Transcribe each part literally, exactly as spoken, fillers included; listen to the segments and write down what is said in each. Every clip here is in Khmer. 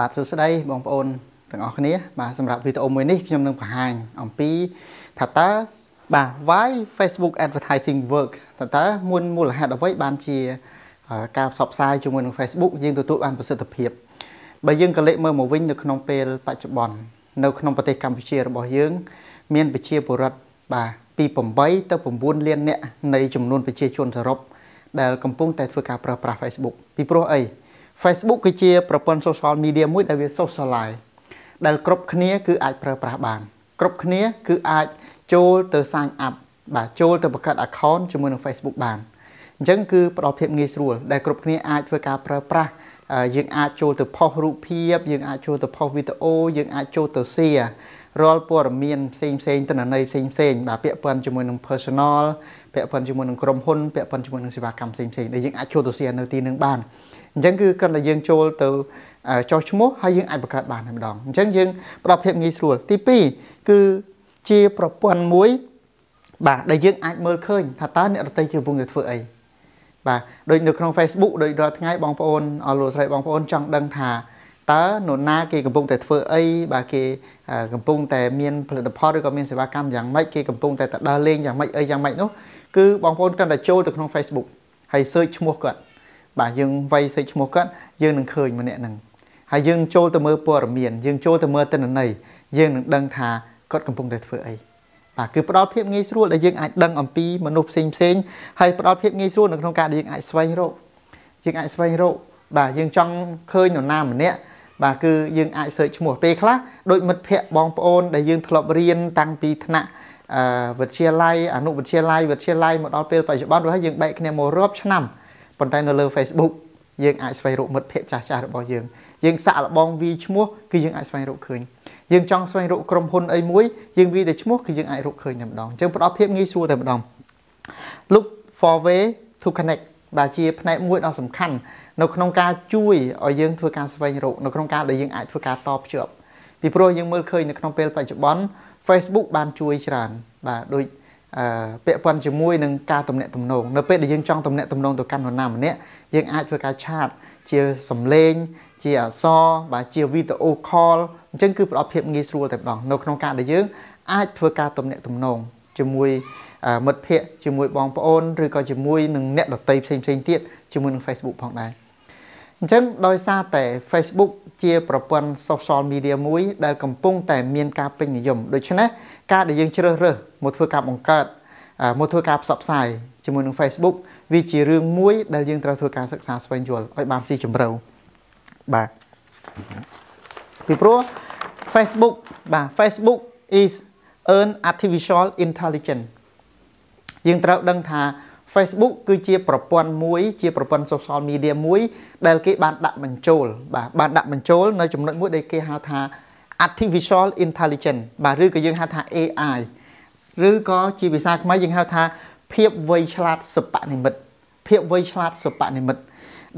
បាទ សួស្តី បងប្អូន ទាំងអស់គ្នា បាទ សម្រាប់វីដេអូមួយនេះ ខ្ញុំនឹងបង្ហាញអំពីថាតើ បាទ why Facebook advertising work តើតើមុនមូលហេតុអ្វីបានជាការផ្សព្វផ្សាយជាមួយនឹង Facebook យើងទទួលបានប្រសិទ្ធភាពបើយើងក៏លើកមើលមកវិញនៅក្នុងពេលបច្ចុប្បន្ននៅក្នុងប្រទេសកម្ពុជារបស់យើងមានប្រជាពលរដ្ឋបាទពីeightទៅnineលាននាក់នៃចំនួនប្រជាជនសរុបដែលកំពុងតែធ្វើការប្រើប្រាស់ Facebook ពីព្រោះអី Facebook គឺជាប្រព័ន្ធ social media មួយដែលវា socialize ដែលគ្រប់គ្នាគឺអាចប្រើប្រាស់បានគ្រប់គ្នាគឺអាចចូលទៅ sign up បាទចូលទៅបង្កើត account ជាមួយនឹង Facebook បានអញ្ចឹងគឺផ្ដល់ភាពងាយស្រួលដែលគ្រប់គ្នាអាចធ្វើការប្រើប្រាស់យើងអាចចូលទៅផុសរូបភាពយើងអាចចូលទៅផុសវីដេអូយើងអាចចូលទៅ share រាល់ព័ត៌មានផ្សេងផ្សេងទិន្នន័យផ្សេងផ្សេងបាទពាក់ព័ន្ធជាមួយនឹង personal ពាក់ព័ន្ធជាមួយនឹងក្រុមហ៊ុនពាក់ព័ន្ធជាមួយនឹងសេវាកម្មផ្សេងផ្សេងដែលយើងអាចចូលទៅ share នៅទីនឹងបានអញ្ចឹងគឺគ្រាន់តែយើងចូលទៅចុះឈ្មោះហើយយើងអាចបង្កើតបានតែម្ដងអញ្ចឹងយើងផ្ដល់ភាពងាយស្រួលទីtwoគឺជាប្រព័ន្ធមួយបាទដែលយើងអាចមើលឃើញថាតើអ្នករតីជាកំពុងតែធ្វើអីបាទដូចនៅក្នុង Facebook ដូចរាល់ថ្ងៃបងប្អូនអស់លោកស្រីបងប្អូនចង់ដឹងថាតើនរណាគេកំពុងតែធ្វើអីបាទគេកំពុងតែមានផលិតផលឬក៏មានសេវាកម្មយ៉ាងម៉េចគេកំពុងតែទៅដើរលេងយ៉ាងម៉េចអីយ៉ាងម៉េចនោះគឺបងប្អូនគ្រាន់តែចូលទៅក្នុង Facebook ហើយ search ឈ្មោះគាត់បាទយើងវាយ search ឈ្មោះគាត់យើងនឹងឃើញម្នាក់ហ្នឹងហើយយើងចូលទៅមើលព័ត៌មានយើងចូលទៅមើលទិន្នន័យយើងនឹងដឹងថាគាត់កំពុងតែធ្វើអីបាទគឺផ្ដល់ភាពងាយស្រួលដែលយើងអាចដឹងអំពីមនុស្សផ្សេងផ្សេងហើយផ្ដល់ភាពងាយស្រួលនៅក្នុងការដែលយើងអាចស្វែងរកយើងអាចស្វែងរកបាទយើងចង់ឃើញនរណាម្នាក់បាទគឺយើងអាច search ឈ្មោះពេលខ្លះដូចមិត្តភ័ក្ដិបងប្អូនដែលយើងធ្លាប់រៀនតាំងពីថ្នាក់វិទ្យាល័យអនុវិទ្យាល័យវិទ្យាល័យមកដល់ពេលបច្ចុប្បន្នរបស់យើងបែកគ្នាមករាប់ឆ្នាំប៉ុន្តែនៅលើ Facebook យើងអាចស្វែងរកមិត្តភ័ក្ដិចាស់ចាស់របស់យើងយើងសាក់លបងវីឈ្មោះគឺយើងអាចស្វែងរកឃើញយើងចង់ស្វែងរកក្រុមហ៊ុនអីមួយយើងវាតែឈ្មោះគឺយើងអាចរកឃើញតែម្ដងអញ្ចឹងផ្ដល់ភាពងាយស្រួលតែម្ដង Look for way to connect បាទជាផ្នែកមួយដ៏សំខាន់នៅក្នុងការជួយឲ្យយើងធ្វើការស្វែងរកនៅក្នុងការដែលយើងអាចធ្វើការតភ្ជាប់ពីព្រោះយើងមើលឃើញនៅក្នុងពេលបច្ចុប្បន្ន Facebook បានជួយច្រើនបាទដូចអឺពាក់ព័ន្ធជាមួយនឹងការទំនាក់ទំនងនៅពេលដែលយើងចង់ទំនាក់ទំនងទៅកាន់នរណាម្នាក់យើងអាចធ្វើការឆាតជាសំឡេងជាអក្សរបាទជាវីដេអូ call អញ្ចឹងគឺផ្ដល់ភាពងាយស្រួលតែម្ដងនៅក្នុងការដែលយើងអាចធ្វើការទំនាក់ទំនងជាមួយមិត្តភ័ក្តិជាមួយបងប្អូនឬក៏ជាមួយនឹងអ្នកដទៃផ្សេងផ្សេងទៀតជាមួយនឹង Facebook ផងដែរអញ្ចឹងដោយសារតែ Facebook ជាប្រព័ន្ធ social media មួយដែលកំពុងតែមានការពេញនិយមដូច្នេះការដែលយើងជ្រើសរើសមកធ្វើការបង្កើតមកធ្វើការផ្សព្វផ្សាយជាមួយនឹង Facebook វាជារឿងមួយដែលយើងត្រូវធ្វើការសិក្សាស្វែងយល់ឲ្យបានស៊ីជម្រៅបាទពីព្រោះ Facebook បាទ Facebook is an artificial intelligence យើងត្រូវដឹងថា Facebook គឺជាប្រព័ន្ធមួយជាប្រព័ន្ធ social media មួយដែលគេបានដាក់បញ្ចូលបាទបានដាក់បញ្ចូលនៅចំណុចមួយដែលគេហៅថា artificial intelligence បាទឬក៏យើងហៅថា A I ឬក៏ជាភាសាខ្មែរយើងហៅថាភាពវៃឆ្លាតសិប្បនិម្មិតភាពវៃឆ្លាតសិប្បនិម្មិត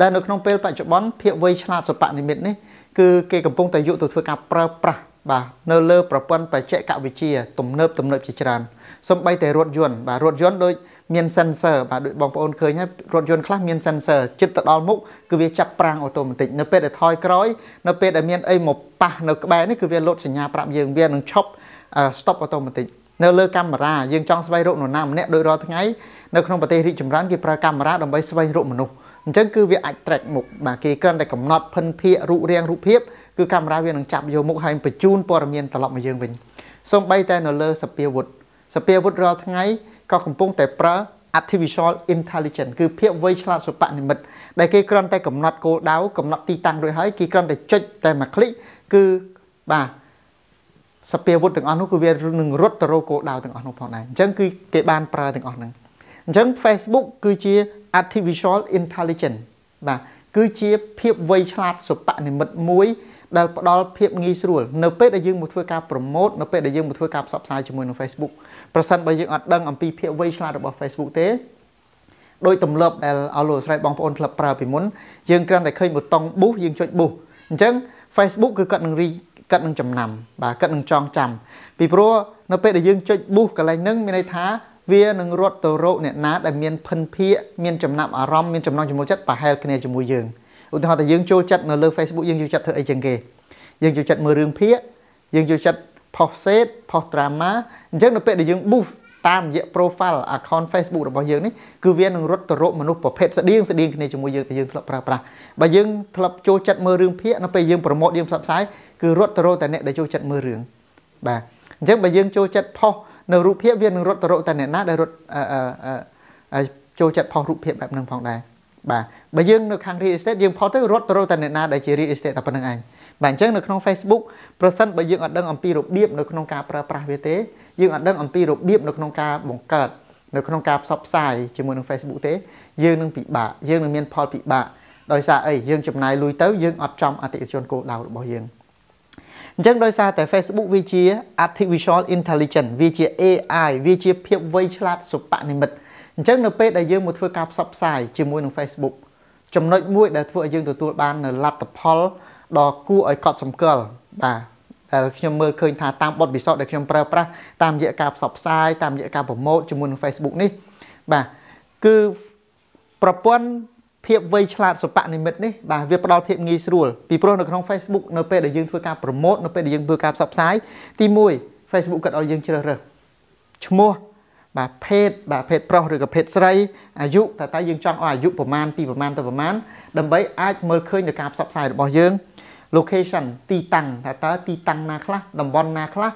ដែលនៅក្នុងពេលបច្ចុប្បន្នភាពវៃឆ្លាតសិប្បនិម្មិតនេះគឺគេកំពុងតែយកទៅធ្វើការប្រើប្រាស់បាទនៅលើប្រព័ន្ធបច្ចេកវិទ្យាទំនើបទំនើបជាច្រើនសូម្បីតែរថយន្តបាទរថយន្តដូចមាន sensor បាទដូចបងប្អូនឃើញហើយរថយន្តខ្លះមាន sensor ជិតទៅដល់មុខគឺវាចាប់ប្រាំងអូតូម៉ាទិកនៅពេលដែលថយក្រោយនៅពេលដែលមានអីមកប៉ះនៅក្បែរនេះគឺវាលុតសញ្ញាប្រាប់យើងវានឹងឈប់ stop អូតូម៉ាទិកនៅលើកាមេរ៉ាយើងចង់ស្វែងរកនរណាម្នាក់ដោយរាល់ថ្ងៃនៅក្នុងប្រទេសរីកចម្រើនគេប្រើកាមេរ៉ាដើម្បីស្វែងរកមនុស្សអញ្ចឹងគឺវាអាច track មុខបាទគេគ្រាន់តែកំណត់ភិនភាគរូបរាងរូបភាពគឺកាមេរ៉ាវានឹងចាប់យកមុខហើយបញ្ជូនព័ត៌មានត្រឡប់មកយើងវិញសូម្បីតែនៅលើសភាវុធសភាវុធរាល់ថ្ងៃក៏កំពុងតែប្រើ artificial intelligence គឺភាពវៃឆ្លាតសិប្បនិម្មិតដែលគេគ្រាន់តែកំណត់គោលដៅកំណត់ទីតាំងរួចហើយគេគ្រាន់តែចុចតែមួយคลิกគឺបាទសភាវុធទាំងអស់នោះគឺវានឹងរត់ទៅរកគោលដៅទាំងអស់នោះផងដែរអញ្ចឹងគឺគេបានប្រើទាំងអស់ហ្នឹងអញ្ចឹង Facebook គឺជា artificial intelligence បាទគឺជាភាពវៃឆ្លាតសិប្បនិម្មិតមួយដែលផ្ដល់ភាពងាយស្រួលនៅពេលដែលយើងមកធ្វើការប្រម៉ូទនៅពេលដែលយើងមកធ្វើការផ្សព្វផ្សាយជាមួយនឹង Facebook ប្រសិនបើយើងអត់ដឹងអំពីភាពវៃឆ្លាតរបស់ Facebook ទេដោយទម្លាប់ដែលអស់លោកស្រីបងប្អូនធ្លាប់ប្រើពីមុនយើងគ្រាន់តែឃើញប៊ូតុង boost យើងចុច boost អញ្ចឹង Facebook គឺគាត់នឹងរីកាត់នឹងចំណាំបាទកាត់នឹងចងចាំពីព្រោះនៅពេលដែលយើងចុច boost កន្លែងហ្នឹងមានន័យថាវានឹងរត់ទៅរកអ្នកណាដែលមានភិនភាគមានចំណាប់អារម្មណ៍មានចំណងចំណូលចិត្តប្រហែលគ្នាជាមួយយើង ឧទាហរណ៍ថាយើងចូលចិត្តនៅលើ Facebook យើងចូលចិត្តធ្វើអីចឹងគេយើងចូលចិត្តមើលរឿងភាគយើងចូលចិត្ត post សេត post drama អញ្ចឹងនៅពេលដែលយើង boost តាមរយៈ profile account Facebook របស់យើងនេះគឺវានឹងរត់ទៅរកមនុស្សប្រភេទស្តៀងស្តៀងគ្នាជាមួយយើងដែលយើងធ្លាប់ប្រើប្រាស់បើយើងធ្លាប់ចូលចិត្តមើលរឿងភាគនៅពេលយើង promote យើងផ្សព្វផ្សាយគឺរត់ទៅរកតែអ្នកដែលចូលចិត្តមើលរឿងបាទអញ្ចឹងបើយើងចូលចិត្ត post នៅរូបភាពវានឹងរត់ទៅរកតែអ្នកណាដែលរត់ចូលចិត្ត post រូបភាពបែបហ្នឹងផងដែរបាទបើយើងនៅខាង real estate យើងផុសទៅរត់ទៅរកតែអ្នកណាដែលជា real estate តែប៉ុណ្្នឹងឯងបាទអញ្ចឹងនៅក្នុង Facebook ប្រសិនបើយើងអត់ដឹងអំពីរបៀបនៅក្នុងការប្រើប្រាស់វាទេយើងអត់ដឹងអំពីរបៀបនៅក្នុងការបង្កើតនៅក្នុងការផ្សព្វផ្សាយជាមួយនឹង Facebook ទេយើងនឹងពិបាកយើងនឹងមានផលពិបាកដោយសារអីយើងចំណាយលុយទៅយើងអត់ចំអតិថិជនគោលដៅរបស់យើងអញ្ចឹងដោយសារតែ Facebook វាជា Artificial Intelligence វាជា เอ ไอ វាជាភាពវៃឆ្លាតសុបនិមិត្តអញ្ចឹងនៅពេលដែលយើងមកធ្វើការផ្សព្វផ្សាយជាមួយនឹង Facebook ចំណុចមួយដែលធ្វើឲ្យយើងទទួលបាននៅលទ្ធផលដ៏គួរឲ្យកត់សម្គាល់បាទដែលខ្ញុំមើលឃើញថាតាមបទពិសោធន៍ដែលខ្ញុំប្រើប្រាស់តាមរយៈការផ្សព្វផ្សាយតាមរយៈការប្រម៉ូទជាមួយនឹង Facebook នេះបាទគឺប្រព័ន្ធភាពវៃឆ្លាតសិប្បនិមិត្តនេះបាទវាផ្ដល់ភាពងាយស្រួលពីព្រោះនៅក្នុង Facebook នៅពេលដែលយើងធ្វើការប្រម៉ូទនៅពេលដែលយើងធ្វើការផ្សព្វផ្សាយទីមួយ Facebook គាត់ឲ្យយើងជ្រើសរើសឈ្មោះបាទភេទបាទភេទប្រុសឬក៏ភេទស្រីអាយុតើតើយើងចង់ឲ្យអាយុប្រមាណពីប្រមាណទៅប្រមាណដើម្បីអាចមើលឃើញដល់ការផ្សព្វផ្សាយរបស់យើង location ទីតាំងតើតើទីតាំងណាខ្លះតំបន់ណាខ្លះ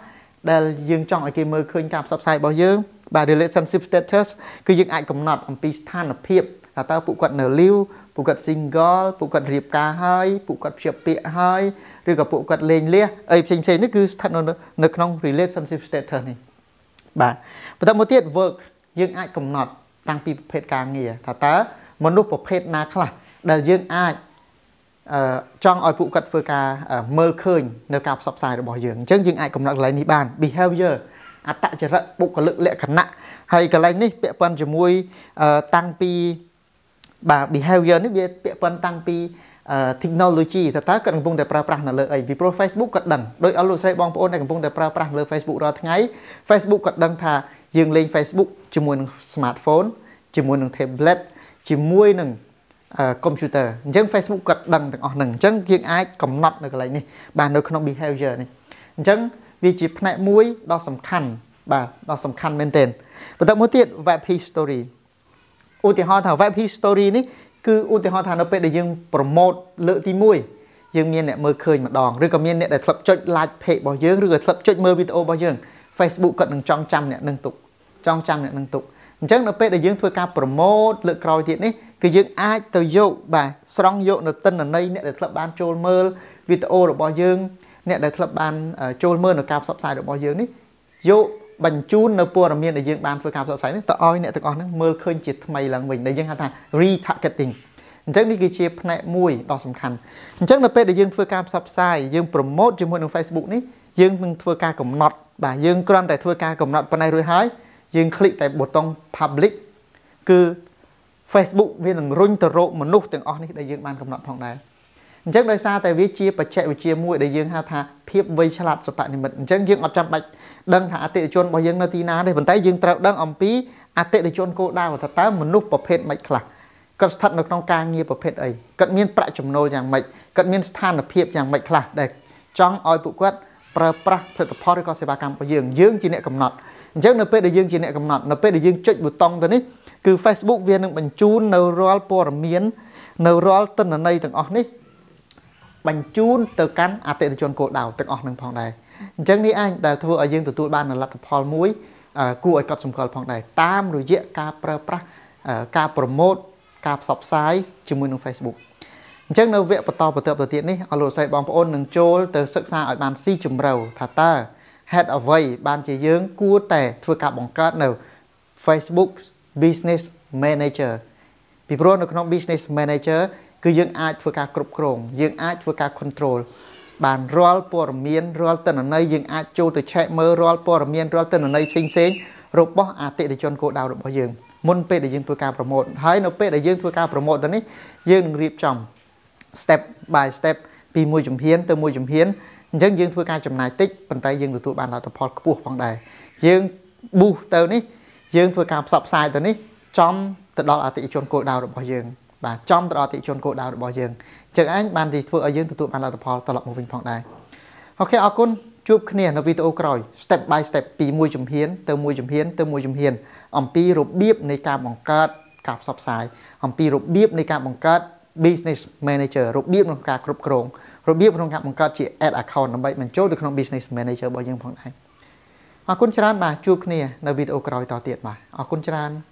ដែលយើងចង់ឲ្យគេមើលឃើញការផ្សព្វផ្សាយរបស់យើងបាទ relationship status គឺយើងអាចកំណត់អំពីស្ថានភាពតើតើពួកគាត់នៅlive ពួកគាត់ single ពួកគាត់រៀបការហើយពួកគាត់ព្យាពាក្យហើយឬក៏ពួកគាត់លេងលះអីផ្សេងផ្សេងនេះគឺស្ថិតនៅក្នុង relationship status នេះបាទបន្តមកទៀត work យើងអាចកំណត់តាំងពីប្រភេទការងារថាតើមនុស្សប្រភេទណាខ្លះដែលយើងអាចអឺចង់ឲ្យពួកគាត់ធ្វើការមើលឃើញនៅការផ្សព្វផ្សាយរបស់យើងអញ្ចឹងយើងអាចកំណត់កន្លែងនេះបាន behavior អត្តចរិតបុគ្គលិកលក្ខណៈហើយកន្លែងនេះពាក់ព័ន្ធជាមួយតាំងពីបាទ behavior នេះវាពាក់ព័ន្ធតាំងពី technology ថាតើគាត់កំពុងតែប្រើប្រាស់នៅលើអីពីព្រោះ Facebook គាត់ដឹងដោយអស់លោកស្រីបងប្អូនដែលកំពុងតែប្រើប្រាស់លើ Facebook រាល់ថ្ងៃ Facebook គាត់ដឹងថាយើងលេង Facebook ជាមួយនឹង smartphone ជាមួយនឹង tablet ជាមួយនឹង computer អញ្ចឹង Facebook គាត់ដឹងទាំងអស់ហ្នឹងអញ្ចឹងយើងអាចកំណត់នៅកន្លែងនេះបាទនៅក្នុង behavior នេះអញ្ចឹងវាជាផ្នែកមួយដ៏សំខាន់បាទដ៏សំខាន់មែនទែនបន្តមកទៀត web historyឧទាហរណ៍ថា web history នេះគឺឧទាហរណ៍ថានៅពេលដែលយើងប្រម៉ូទលើកទីមួយយើងមានអ្នកមើលឃើញម្ដងឬក៏មានអ្នកដែលធ្លាប់ចុច like page របស់យើងឬក៏ធ្លាប់ចុចមើលវីដេអូរបស់យើង Facebook គាត់នឹងចង់ចាំអ្នកនឹងទុកចង់ចាំអ្នកនឹងទុកអញ្ចឹងនៅពេលដែលយើងធ្វើការប្រម៉ូទលើកក្រោយទៀតនេះគឺយើងអាចទៅយកបាទស្រង់យកនៅទិន្នន័យអ្នកដែលធ្លាប់បានចូលមើលវីដេអូរបស់យើងអ្នកដែលធ្លាប់បានចូលមើលនៅការផ្សព្វផ្សាយរបស់យើងនេះយកបញ្ជូននៅព័ត៌មានដែលយើងបានធ្វើការផ្សព្វផ្សាយនេះទៅឲ្យអ្នកទាំងអស់ហ្នឹងមើលឃើញជាថ្មីឡើងវិញដែលយើងហៅថា retargeting អញ្ចឹងនេះគឺជាផ្នែកមួយដ៏សំខាន់អញ្ចឹងនៅពេលដែលយើងធ្វើការផ្សព្វផ្សាយយើង promote ជាមួយនឹង Facebook នេះយើងនឹងធ្វើការកំណត់បាទយើងគ្រាន់តែធ្វើការកំណត់ប៉ុណ្ណេះរួចហើយយើង click តែប៊ូតុង public គឺ Facebook វានឹងរុញទៅរកមនុស្សទាំងអស់នេះដែលយើងបានកំណត់ផងដែរអញ្ចឹងដោយសារតែវាជាបច្ចេកវិទ្យាមួយដែលយើងហៅថាភាពវៃឆ្លាតសិប្បនិមិត្តអញ្ចឹងយើងអត់ចាំបាច់ដឹងថាអតិថិជនរបស់យើងនៅទីណាទេប៉ុន្តែយើងត្រូវដឹងអំពីអតិថិជនគោលដៅថាតើមនុស្សប្រភេទម៉េចខ្លះគាត់ស្ថិតនៅក្នុងការងារប្រភេទអីគាត់មានប្រាក់ចំណូលយ៉ាងម៉េចគាត់មានស្ថានភាពយ៉ាងម៉េចខ្លះដែលចង់ឲ្យពួកគាត់ប្រើប្រាស់ផលិតផលឬក៏សេវាកម្មរបស់យើងយើងជាអ្នកកំណត់អញ្ចឹងនៅពេលដែលយើងជាអ្នកកំណត់នៅពេលដែលយើងចុចប៊ូតុងទៅនេះគឺ Facebook វានឹងបញ្ជូននៅរាល់ព័ត៌មាននៅរាល់ទិន្នន័យទាំងអស់នេះបញ្ជូនទៅកាន់អតិថិជនគោលដៅទាំងអស់នឹងផងដែរអញ្ចឹងនេះអាចដែលធ្វើឲ្យយើងទទួលបានលទ្ធផលមួយគួរឲ្យកត់សម្គាល់ផងដែរតាមរយៈការប្រើប្រាស់ការប្រម៉ូទការផ្សព្វផ្សាយជាមួយនឹង Facebook អញ្ចឹងនៅវគ្គបន្តបន្តទៅទៀតនេះអស់លោកស្រីបងប្អូននឹងចូលទៅសិក្សាឲ្យបានស៊ីជម្រៅថាតើហេតុអ្វីបានជាយើងគួរតែធ្វើការបង្កើតនៅ Facebook Business Manager ពីព្រោះនៅក្នុង Business Managerគឺយើងអាចធ្វើការគ្រប់គ្រងយើងអាចធ្វើការ control បានរាល់ព័ត៌មានរាល់ទិន្នន័យយើងអាចចូលទៅ check មើលរាល់ព័ត៌មានរាល់ទិន្នន័យផ្សេងផ្សេងរបស់អតិថិជនគោលដៅរបស់យើងមុនពេលដែលយើងធ្វើការប្រម៉ូទហើយនៅពេលដែលយើងធ្វើការប្រម៉ូទទៅនេះយើងនឹងរៀបចំ step by step ពីមួយជំហានទៅមួយជំហានអញ្ចឹងយើងធ្វើការចំណាយតិចប៉ុន្តែយើងទទួលបានលទ្ធផលខ្ពស់ផងដែរយើង boost ទៅនេះយើងធ្វើការផ្សព្វផ្សាយទៅនេះចំទៅដល់អតិថិជនគោលដៅរបស់យើង Chom the artic John code out by young. Jack and Mandy put a young to do another part of moving from there. Okay, I couldn't chụp near the video cry step by step. P mujum hien, the mujum hien, the mujum hien. On P rope deep, they cam on card, caps upside. On P rope deep, they cam on card, business manager, rope deep on car group crone, rope deep on cap on card, she add account and bite and show the business manager by young. I couldn't run by chụp near the video cry or theatre. I couldn't run.